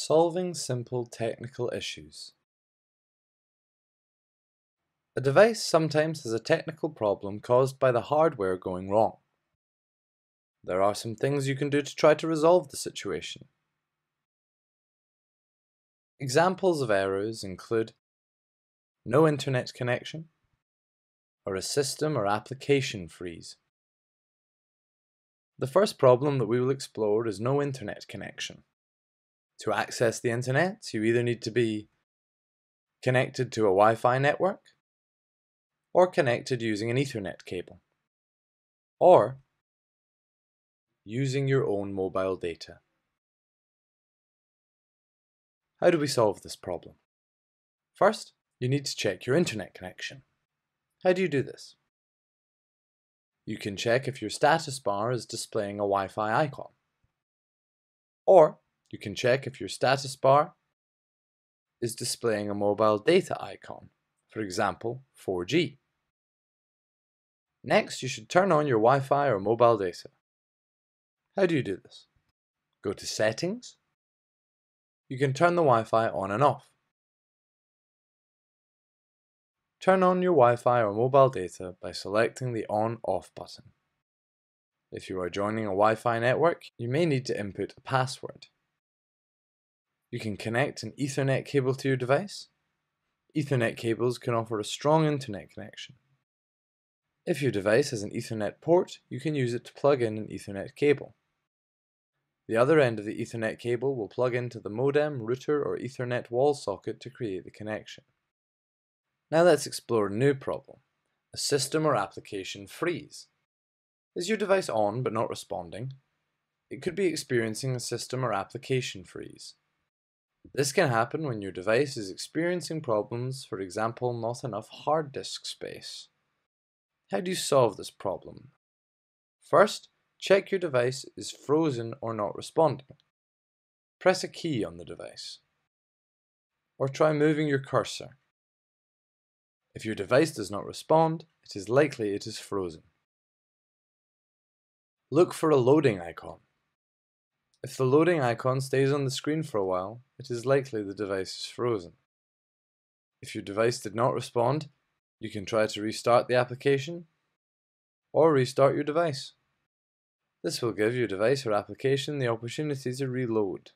Solving simple technical issues. A device sometimes has a technical problem caused by the hardware going wrong. There are some things you can do to try to resolve the situation. Examples of errors include no internet connection, or a system or application freeze. The first problem that we will explore is no internet connection. To access the internet, you either need to be connected to a Wi-Fi network, or connected using an Ethernet cable, or using your own mobile data. How do we solve this problem? First, you need to check your internet connection. How do you do this? You can check if your status bar is displaying a Wi-Fi icon, or you can check if your status bar is displaying a mobile data icon, for example, 4G. Next, you should turn on your Wi-Fi or mobile data. How do you do this? Go to Settings. You can turn the Wi-Fi on and off. Turn on your Wi-Fi or mobile data by selecting the On/Off button. If you are joining a Wi-Fi network, you may need to input a password. You can connect an Ethernet cable to your device. Ethernet cables can offer a strong internet connection. If your device has an Ethernet port, you can use it to plug in an Ethernet cable. The other end of the Ethernet cable will plug into the modem, router, or Ethernet wall socket to create the connection. Now let's explore a new problem, a system or application freeze. Is your device on but not responding? It could be experiencing a system or application freeze. This can happen when your device is experiencing problems, for example, not enough hard disk space. How do you solve this problem? First, check your device is frozen or not responding. Press a key on the device, or try moving your cursor. If your device does not respond, it is likely it is frozen. Look for a loading icon. If the loading icon stays on the screen for a while, it is likely the device is frozen. If your device did not respond, you can try to restart the application or restart your device. This will give your device or application the opportunity to reload.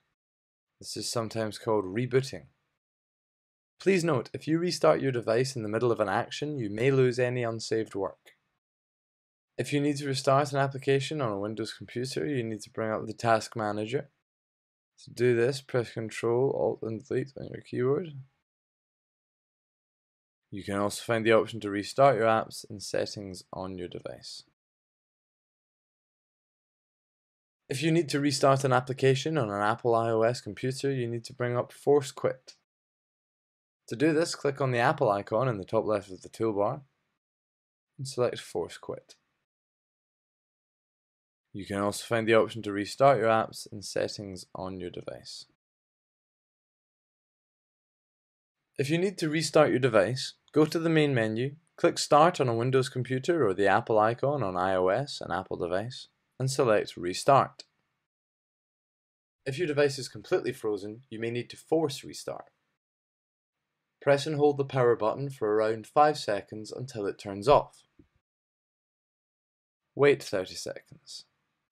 This is sometimes called rebooting. Please note, if you restart your device in the middle of an action, you may lose any unsaved work. If you need to restart an application on a Windows computer, you need to bring up the Task Manager. To do this, press Ctrl, Alt and Delete on your keyboard. You can also find the option to restart your apps in Settings on your device. If you need to restart an application on an Apple iOS computer, you need to bring up Force Quit. To do this, click on the Apple icon in the top left of the toolbar and select Force Quit. You can also find the option to restart your apps in Settings on your device. If you need to restart your device, go to the main menu, click Start on a Windows computer or the Apple icon on iOS, an Apple device, and select Restart. If your device is completely frozen, you may need to force restart. Press and hold the power button for around 5 seconds until it turns off. Wait 30 seconds.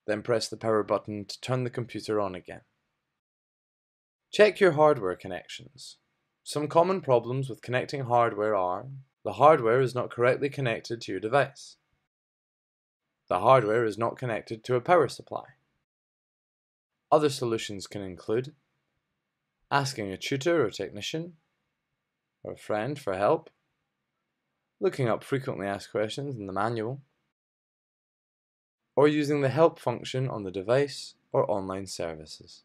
Then press the power button to turn the computer on again. Check your hardware connections. Some common problems with connecting hardware are: the hardware is not correctly connected to your device. The hardware is not connected to a power supply. Other solutions can include asking a tutor or technician or a friend for help, looking up frequently asked questions in the manual, or using the help function on the device or online services.